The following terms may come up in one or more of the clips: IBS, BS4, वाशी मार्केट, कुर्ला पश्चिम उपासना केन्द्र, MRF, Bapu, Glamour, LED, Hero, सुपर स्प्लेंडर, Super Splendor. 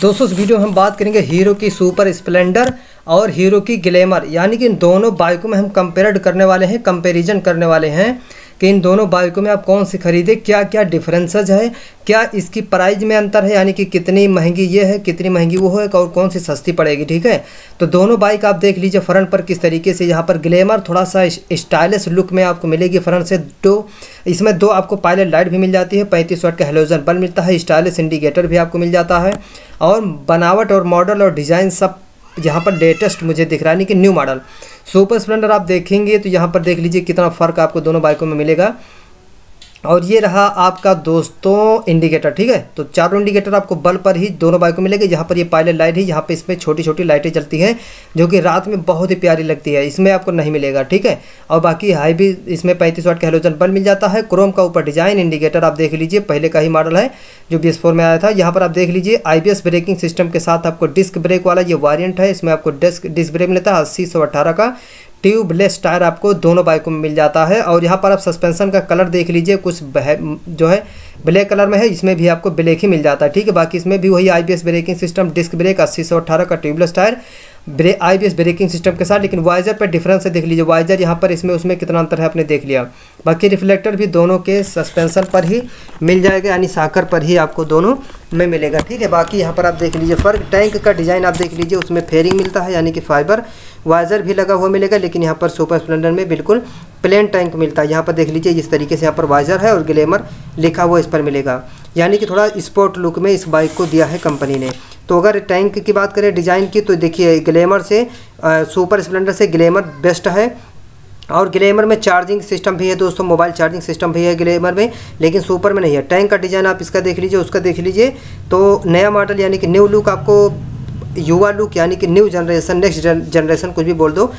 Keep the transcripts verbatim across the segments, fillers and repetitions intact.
दोस्तों इस वीडियो में हम बात करेंगे हीरो की सुपर स्प्लेंडर और हीरो की ग्लैमर, यानी कि इन दोनों बाइकों में हम कंपेयर करने वाले हैं, कंपैरिजन करने वाले हैं कि इन दोनों बाइकों में आप कौन सी खरीदें, क्या क्या डिफरेंसेज है, क्या इसकी प्राइस में अंतर है, यानी कि कितनी महंगी ये है, कितनी महंगी वो है और कौन सी सस्ती पड़ेगी। ठीक है, तो दोनों बाइक आप देख लीजिए फ्रंट पर किस तरीके से। यहाँ पर ग्लैमर थोड़ा सा स्टाइलिश लुक में आपको मिलेगी फ्रंट से। दो इसमें दो आपको पायलट लाइट भी मिल जाती है, पैंतीस वाट का हेलोजन बल्ब मिलता है, स्टाइलिश इंडिकेटर भी आपको मिल जाता है और बनावट और मॉडल और डिज़ाइन सब यहाँ पर लेटेस्ट मुझे दिख रहा है, यानी कि न्यू मॉडल। सुपर स्प्लेंडर आप देखेंगे तो यहाँ पर देख लीजिए कितना फ़र्क आपको दोनों बाइकों में मिलेगा। और ये रहा आपका दोस्तों इंडिकेटर, ठीक है, तो चारों इंडिकेटर आपको बल्ब पर ही दोनों बाइकों में मिलेगी। यहाँ पर ये पायलट लाइट है, यहाँ पे इसमें छोटी छोटी लाइटें जलती हैं जो कि रात में बहुत ही प्यारी लगती है, इसमें आपको नहीं मिलेगा। ठीक है, और बाकी हाई भी इसमें पैंतीस वाट का हेलोजन बल्ब मिल जाता है, क्रोम का ऊपर डिज़ाइन। इंडिकेटर आप देख लीजिए पहले का ही मॉडल है जो बी एस फोर में आया था। यहाँ पर आप देख लीजिए I B S braking system के साथ आपको डिस्क ब्रेक वाला ये वारियंट है, इसमें आपको डिस्क डिस्क ब्रेक मिलता है। अस्सी सौ अट्ठारह का ट्यूबलेस टायर आपको दोनों बाइकों में मिल जाता है। और यहाँ पर आप सस्पेंशन का कलर देख लीजिए, कुछ जो है ब्लैक कलर में है, इसमें भी आपको ब्लैक ही मिल जाता है। ठीक है, बाकी इसमें भी वही I B S braking system, disc brake, अस्सी सौ अट्ठारह का ट्यूबलेस टायर, ब्रे I B S braking system के साथ। लेकिन वाइजर पर डिफरेंस है, देख लीजिए वाइजर यहाँ पर इसमें उसमें कितना अंतर है आपने देख लिया। बाकी रिफ्लेक्टर भी दोनों के सस्पेंशन पर ही मिल जाएगा, यानी साकर पर ही आपको दोनों में मिलेगा। ठीक है, बाकी यहाँ पर आप देख लीजिए फ़र्क। टैंक का डिज़ाइन आप देख लीजिए, उसमें फेयरिंग मिलता है, यानी कि फाइबर वाइजर भी लगा हुआ मिलेगा। लेकिन यहाँ पर सुपर स्प्लेंडर में बिल्कुल प्लेन टैंक मिलता है, यहाँ पर देख लीजिए इस तरीके से यहाँ पर वाइजर है और ग्लैमर लिखा हुआ इस पर मिलेगा, यानी कि थोड़ा स्पोर्ट लुक में इस बाइक को दिया है कंपनी ने। तो अगर टैंक की बात करें डिज़ाइन की, तो देखिए ग्लैमर से आ, सुपर स्प्लेंडर से ग्लैमर बेस्ट है। और ग्लैमर में चार्जिंग सिस्टम भी है दोस्तों, मोबाइल चार्जिंग सिस्टम भी है ग्लैमर में, लेकिन सुपर में नहीं है। टैंक का डिज़ाइन आप इसका देख लीजिए, उसका देख लीजिए, तो नया मॉडल यानी कि न्यू लुक, आपको युवा लुक यानी कि न्यू जनरेशन, नेक्स्ट जनरेशन कुछ भी बोल दो,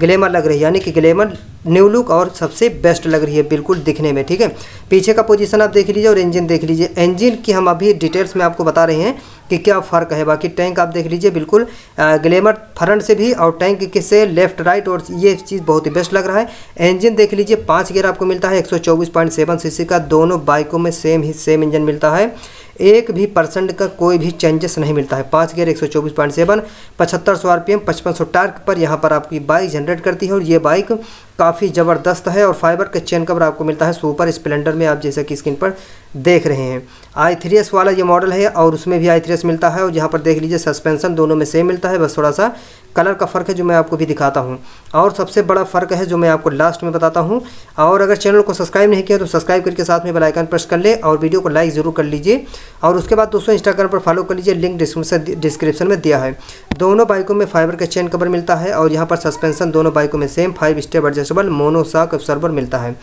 ग्लैमर लग रही है, यानी कि ग्लैमर न्यू लुक और सबसे बेस्ट लग रही है बिल्कुल दिखने में। ठीक है, पीछे का पोजीशन आप देख लीजिए और इंजन देख लीजिए। इंजन की हम अभी डिटेल्स में आपको बता रहे हैं कि क्या फ़र्क है। बाकी टैंक आप देख लीजिए, बिल्कुल ग्लैमर फ्रंट से भी और टैंक के से लेफ्ट राइट, और ये चीज़ बहुत ही बेस्ट लग रहा है। इंजन देख लीजिए, पाँच गियर आपको मिलता है, एक सौ चौबीस पॉइंट सेवन सी सी का, दोनों बाइकों में सेम ही सेम इंजन मिलता है, एक भी परसेंट का कोई भी चेंजेस नहीं मिलता है। पाँच गियर, एक सौ चौबीस पॉइंट सेवन, पचहत्तर सौ आर पी एम, पचपन सौ टार्क पर यहाँ पर आपकी बाइक जनरेट करती है और ये बाइक काफ़ी ज़बरदस्त है। और फाइबर का चेन कवर आपको मिलता है सुपर स्प्लेंडर में, आप जैसा कि स्क्रीन पर देख रहे हैं। आई थ्री एस वाला ये मॉडल है और उसमें भी आई थ्री एस मिलता है। और यहाँ पर देख लीजिए सस्पेंसन दोनों में सेम मिलता है, बस थोड़ा सा कलर का फ़र्क है जो मैं आपको भी दिखाता हूँ। और सबसे बड़ा फ़र्क है जो मैं आपको लास्ट में बताता हूँ। और अगर चैनल को सब्सक्राइब नहीं किया तो सब्सक्राइब करके साथ में बेल आइकन प्रेस कर ले और वीडियो को लाइक ज़रूर कर लीजिए। और उसके बाद दोस्तों इंस्टाग्राम पर फॉलो कर लीजिए, लिंक डिस्क्रिप्शन डिस्क्रिप्शन में दिया है। दोनों बाइकों में फाइबर का चेन कवर मिलता है और यहाँ पर सस्पेंसन दोनों बाइकों में same five step adjustable monoshock absorber मिलता है।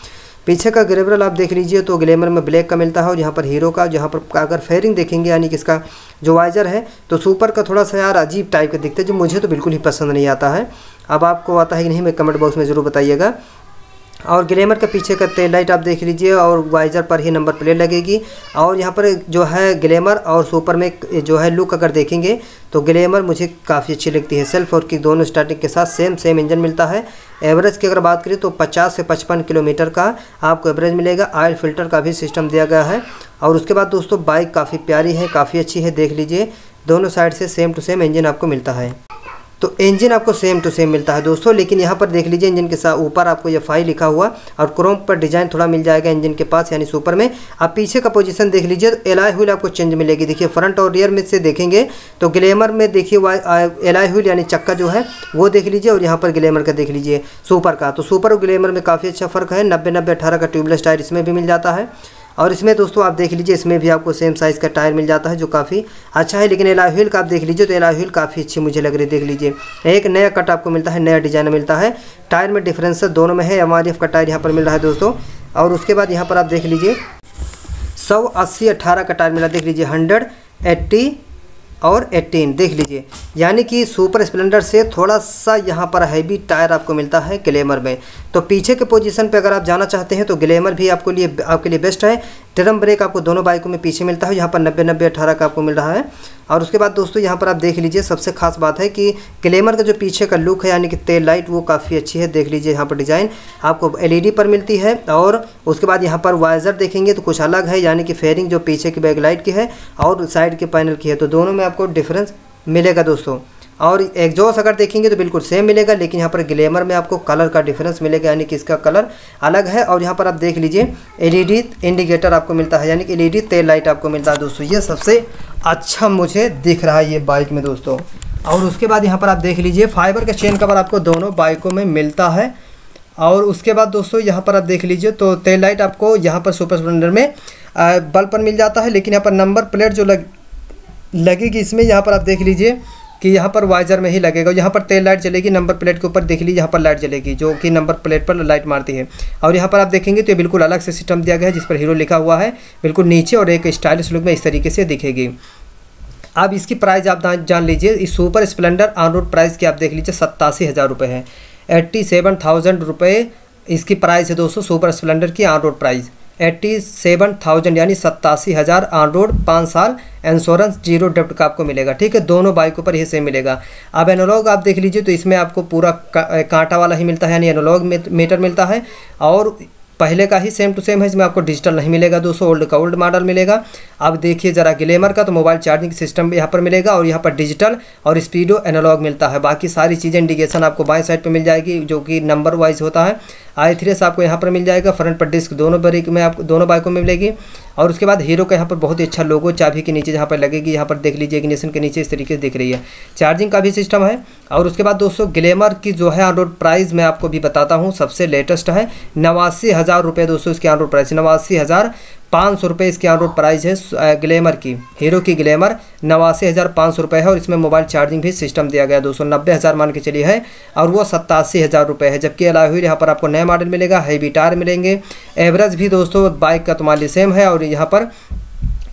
पीछे का ग्रेवरल आप देख लीजिए, तो ग्लैमर में ब्लैक का मिलता है और यहाँ पर हीरो का। यहाँ पर अगर फेयरिंग देखेंगे यानी कि इसका जो वाइजर है, तो सुपर का थोड़ा सा यार अजीब टाइप का दिखता है, जो मुझे तो बिल्कुल ही पसंद नहीं आता है। अब आपको आता है कि नहीं, मैं कमेंट बॉक्स में ज़रूर बताइएगा। और ग्लैमर का पीछे का टेल लाइट आप देख लीजिए और वाइजर पर ही नंबर प्लेट लगेगी। और यहाँ पर जो है ग्लैमर और सुपर में जो है लुक अगर देखेंगे तो ग्लैमर मुझे काफ़ी अच्छी लगती है। सेल्फ और किक दोनों स्टार्टिंग के साथ सेम सेम इंजन मिलता है। एवरेज की अगर बात करें तो पचास से पचपन किलोमीटर का आपको एवरेज मिलेगा। ऑयल फिल्टर का भी सिस्टम दिया गया है। और उसके बाद दोस्तों बाइक काफ़ी प्यारी है, काफ़ी अच्छी है, देख लीजिए दोनों साइड से सेम टू सेम इंजन आपको मिलता है। तो इंजन आपको सेम टू सेम मिलता है दोस्तों, लेकिन यहाँ पर देख लीजिए इंजन के साथ ऊपर आपको ये फाइव लिखा हुआ और क्रोम पर डिज़ाइन थोड़ा मिल जाएगा इंजन के पास, यानी सुपर में। आप पीछे का पोजीशन देख लीजिए तो एलॉय व्हील आपको चेंज मिलेगी। देखिए फ्रंट और रियर में से देखेंगे तो ग्लैमर में देखिए एलॉय व्हील यानी चक्का जो है वो देख लीजिए, और यहाँ पर ग्लैमर का देख लीजिए सुपर का। तो सुपर और ग्लैमर में काफ़ी अच्छा फ़र्क है। नब्बे नब्बे अठारह का ट्यूबलेस टायर इसमें भी मिल जाता है। और इसमें दोस्तों आप देख लीजिए इसमें भी आपको सेम साइज़ का टायर मिल जाता है जो काफ़ी अच्छा है। लेकिन एलॉय व्हील का आप देख लीजिए तो एलॉय व्हील काफ़ी अच्छी मुझे लग रही है, देख लीजिए एक नया कट आपको मिलता है, नया डिज़ाइन मिलता है। टायर में डिफरेंस दोनों में है, एम आर एफ का टायर यहाँ पर मिल रहा है दोस्तों। और उसके बाद यहाँ पर आप देख लीजिए सौ अस्सी अट्ठारह का टायर मिला, देख लीजिए हंड्रेड एट्टी और एटीन देख लीजिए, यानी कि सुपर स्प्लेंडर से थोड़ा सा यहाँ पर हैवी टायर आपको मिलता है ग्लैमर में। तो पीछे के पोजीशन पे अगर आप जाना चाहते हैं तो ग्लैमर भी आपको लिए आपके लिए बेस्ट है। ट्रम ब्रेक आपको दोनों बाइकों में पीछे मिलता है, यहाँ पर नब्बे नब्बे अट्ठारह का आपको मिल रहा है। और उसके बाद दोस्तों यहाँ पर आप देख लीजिए, सबसे खास बात है कि ग्लैमर का जो पीछे का लुक है यानी कि तेल लाइट, वो काफ़ी अच्छी है। देख लीजिए यहाँ पर डिज़ाइन आपको एलईडी पर मिलती है। और उसके बाद यहाँ पर वाइजर देखेंगे तो कुछ अलग है, यानी कि फेयरिंग जो पीछे की बैकलाइट की है और साइड के पैनल की है, तो दोनों में आपको डिफरेंस मिलेगा दोस्तों। और एग्जॉस्ट अगर देखेंगे तो बिल्कुल सेम मिलेगा, लेकिन यहाँ पर ग्लैमर में आपको कलर का डिफरेंस मिलेगा, यानी कि इसका कलर अलग है। और यहाँ पर आप देख लीजिए एलईडी इंडिकेटर आपको मिलता है, यानी कि एलईडी तेल लाइट आपको मिलता है दोस्तों। ये सबसे अच्छा मुझे दिख रहा है ये बाइक में दोस्तों। और उसके बाद यहाँ पर आप देख लीजिए फाइबर का चेन कवर आपको दोनों बाइकों में मिलता है। और उसके बाद दोस्तों यहाँ पर आप देख लीजिए तो तेल लाइट आपको यहाँ पर सुपर स्प्लेंडर में बल्ब पर मिल जाता है, लेकिन यहाँ पर नंबर प्लेट जो लग लगेगी इसमें, यहाँ पर आप देख लीजिए कि यहाँ पर वाइजर में ही लगेगा। यहाँ पर तेल लाइट जलेगी, नंबर प्लेट के ऊपर देख लीजिए यहाँ पर लाइट जलेगी जो कि नंबर प्लेट पर लाइट मारती है। और यहाँ पर आप देखेंगे तो ये बिल्कुल अलग से सिस्टम दिया गया है जिस पर हीरो लिखा हुआ है बिल्कुल नीचे, और एक स्टाइलिश लुक में इस तरीके से दिखेगी। अब इसकी प्राइस आप जान लीजिए, इस सुपर स्प्लेंडर on road price की आप देख लीजिए सत्तासी हज़ार रुपये है, एट्टी सेवन थाउजेंड रुपये इसकी प्राइस है दोस्तों। सुपर स्प्लेंडर की on road price eighty seven thousand यानी सत्तासी हज़ार ऑन रोड, पाँच साल इंश्योरेंस, जीरो डेप्ट का आपको मिलेगा, ठीक है। दोनों बाइकों पर यह सेम मिलेगा। अब एनालॉग आप देख लीजिए तो इसमें आपको पूरा कांटा वाला ही मिलता है, यानी एनालॉग मीटर मिलता है और पहले का ही सेम टू सेम है, इसमें आपको डिजिटल नहीं मिलेगा दोस्तों, ओल्ड का ओल्ड मॉडल मिलेगा। अब देखिए ज़रा ग्लैमर का तो मोबाइल चार्जिंग सिस्टम यहाँ पर मिलेगा, और यहाँ पर डिजिटल और स्पीडो एनालॉग मिलता है। बाकी सारी चीज़ें इंडिकेशन आपको बाएं साइड पर मिल जाएगी जो कि नंबर वाइज होता है। आई थ्रेस आपको यहाँ पर मिल जाएगा, फ्रंट पर डिस्क दोनों बाइक में आपको दोनों बाइकों में मिलेगी। और उसके बाद हीरो का यहाँ पर बहुत ही अच्छा लोगो चाबी के नीचे जहाँ पर लगेगी, यहाँ पर देख लीजिए इग्निशन के नीचे इस तरीके से दिख रही है, चार्जिंग का भी सिस्टम है। और उसके बाद दोस्तों ग्लैमर की जो है ऑन रोड प्राइस मैं आपको भी बताता हूँ, सबसे लेटेस्ट है नवासी हज़ार रुपये दोस्तों इसकी ऑन रोड प्राइस, नवासी हज़ार पाँच सौ रुपये इसकी ऑन रोड प्राइस है ग्लैमर की। हीरो की ग्लैमर नवासी हज़ार पाँच सौ रुपये है, और इसमें मोबाइल चार्जिंग भी सिस्टम दिया गया दोस्तों, नब्बे हज़ार मान के चलिए है, और वो सत्तासी हज़ार रुपये है। जबकि अलावा हुई यहाँ पर आपको नया मॉडल मिलेगा, हैवी टायर मिलेंगे, एवरेज भी दोस्तों बाइक का तुम्हारे लिए सेम है, और यहाँ पर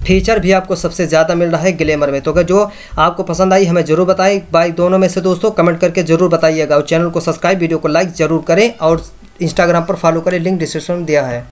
फीचर भी आपको सबसे ज़्यादा मिल रहा है ग्लैमर में। तो अगर जो आपको पसंद आई हमें ज़रूर बताएं बाइक दोनों में से दोस्तों, कमेंट करके ज़रूर बताइएगा। और चैनल को सब्सक्राइब, वीडियो को लाइक ज़रूर करें, और इंस्टाग्राम पर फॉलो करें, लिंक डिस्क्रिप्शन में दिया है।